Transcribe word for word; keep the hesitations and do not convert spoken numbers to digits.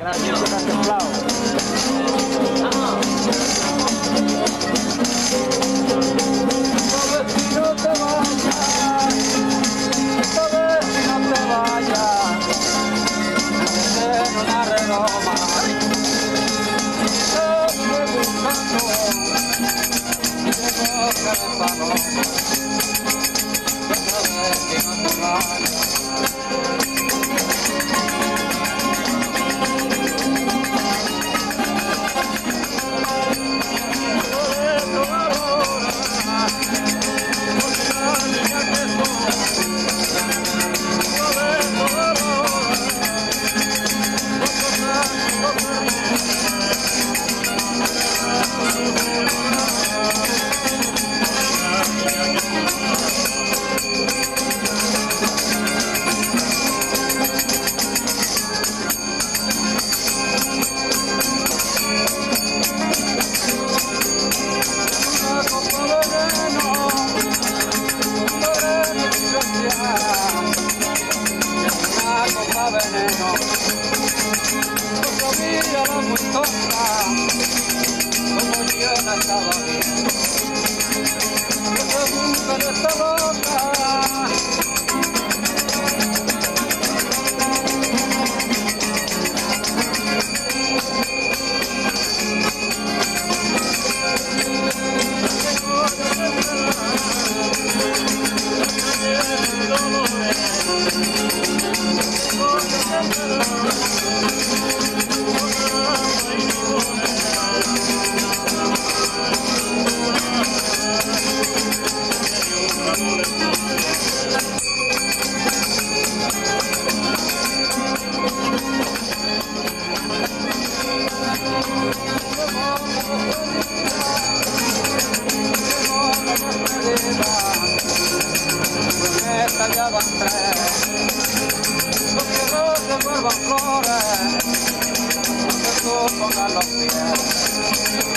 Gracias, gracias, Flau. No te vayas, sabes si no te vayas, en una redoma, estoy buscando, y tengo que buscarlo, no te con los pies.